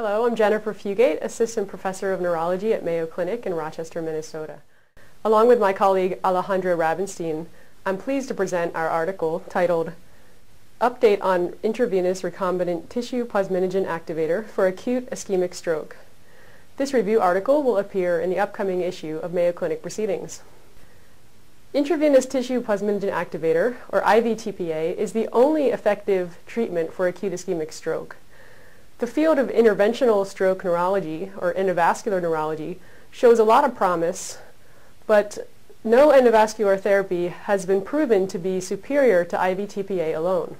Hello, I'm Jennifer Fugate, Assistant Professor of Neurology at Mayo Clinic in Rochester, Minnesota. Along with my colleague Alejandra Rabinstein, I'm pleased to present our article titled Update on Intravenous Recombinant Tissue Plasminogen Activator for Acute Ischemic Stroke. This review article will appear in the upcoming issue of Mayo Clinic Proceedings. Intravenous Tissue Plasminogen Activator, or IV tPA, is the only effective treatment for acute ischemic stroke. The field of interventional stroke neurology, or endovascular neurology, shows a lot of promise, but no endovascular therapy has been proven to be superior to IV tPA alone.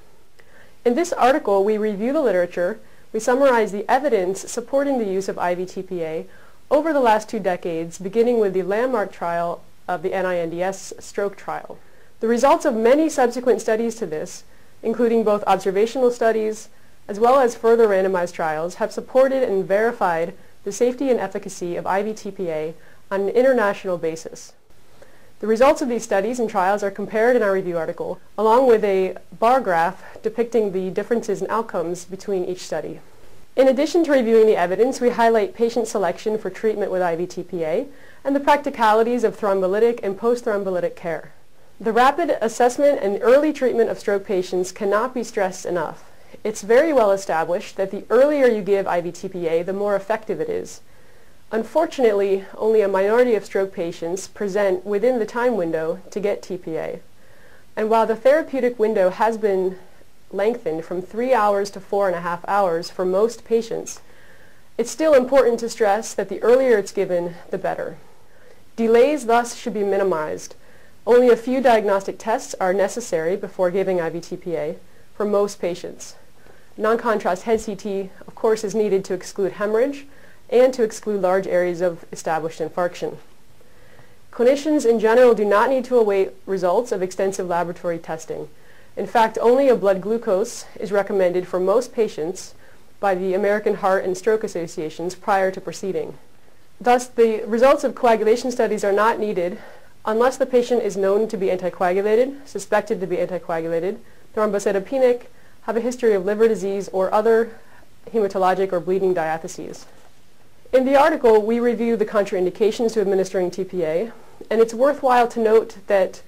In this article, we review the literature, we summarize the evidence supporting the use of IV tPA over the last 2 decades, beginning with the landmark trial of the NINDS stroke trial. The results of many subsequent studies to this, including both observational studies, as well as further randomized trials, have supported and verified the safety and efficacy of IV tPA on an international basis. The results of these studies and trials are compared in our review article, along with a bar graph depicting the differences in outcomes between each study. In addition to reviewing the evidence, we highlight patient selection for treatment with IV tPA and the practicalities of thrombolytic and post-thrombolytic care. The rapid assessment and early treatment of stroke patients cannot be stressed enough. It's very well established that the earlier you give IV tPA, the more effective it is. Unfortunately, only a minority of stroke patients present within the time window to get tPA. And while the therapeutic window has been lengthened from 3 hours to 4.5 hours for most patients, it's still important to stress that the earlier it's given, the better. Delays thus should be minimized. Only a few diagnostic tests are necessary before giving IV tPA for most patients. Non-contrast head CT, of course, is needed to exclude hemorrhage and to exclude large areas of established infarction. Clinicians in general do not need to await results of extensive laboratory testing. In fact, only a blood glucose is recommended for most patients by the American Heart and Stroke Associations prior to proceeding. Thus, the results of coagulation studies are not needed unless the patient is known to be anticoagulated, suspected to be anticoagulated, thrombocytopenic, have a history of liver disease or other hematologic or bleeding diatheses. In the article, we review the contraindications to administering tPA, and it's worthwhile to note that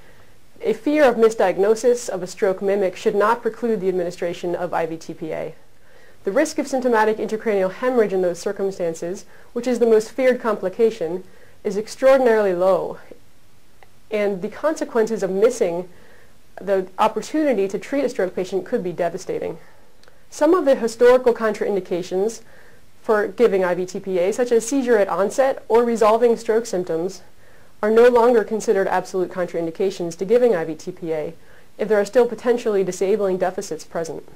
a fear of misdiagnosis of a stroke mimic should not preclude the administration of IV tPA. The risk of symptomatic intracranial hemorrhage in those circumstances, which is the most feared complication, is extraordinarily low, and the consequences of missing the opportunity to treat a stroke patient could be devastating. Some of the historical contraindications for giving IV tPA, such as seizure at onset or resolving stroke symptoms, are no longer considered absolute contraindications to giving IV tPA if there are still potentially disabling deficits present.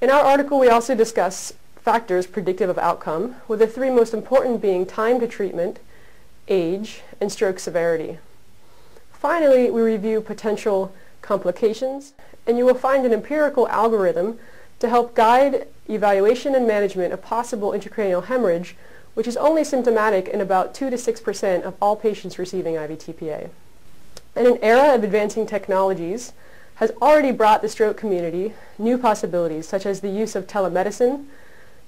In our article, we also discuss factors predictive of outcome, with the 3 most important being time to treatment, age, and stroke severity. Finally, we review potential complications, and you will find an empirical algorithm to help guide evaluation and management of possible intracranial hemorrhage, which is only symptomatic in about 2 to 6% of all patients receiving IV tPA. And an era of advancing technologies has already brought the stroke community new possibilities, such as the use of telemedicine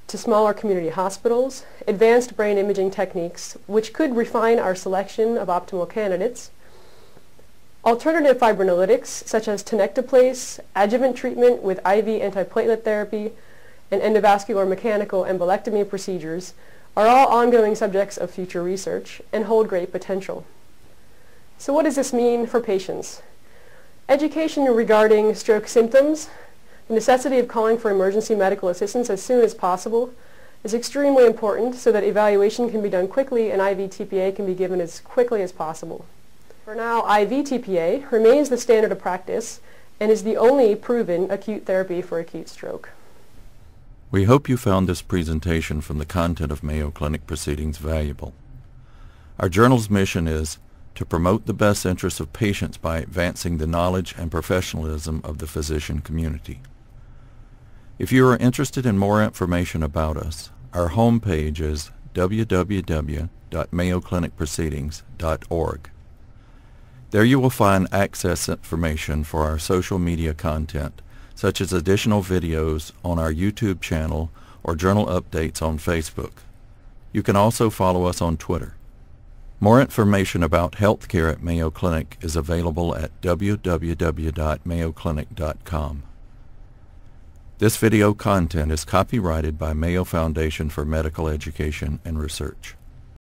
to smaller community hospitals, advanced brain imaging techniques, which could refine our selection of optimal candidates, alternative fibrinolytics, such as tenecteplase, adjuvant treatment with IV antiplatelet therapy, and endovascular mechanical embolectomy procedures are all ongoing subjects of future research and hold great potential. So what does this mean for patients? Education regarding stroke symptoms, the necessity of calling for emergency medical assistance as soon as possible, is extremely important so that evaluation can be done quickly and IV tPA can be given as quickly as possible. For now, IV tPA remains the standard of practice and is the only proven acute therapy for acute stroke. We hope you found this presentation from the content of Mayo Clinic Proceedings valuable. Our journal's mission is to promote the best interests of patients by advancing the knowledge and professionalism of the physician community. If you are interested in more information about us, our homepage is www.mayoclinicproceedings.org. There you will find access information for our social media content, such as additional videos on our YouTube channel or journal updates on Facebook. You can also follow us on Twitter. More information about healthcare at Mayo Clinic is available at www.mayoclinic.com. This video content is copyrighted by Mayo Foundation for Medical Education and Research.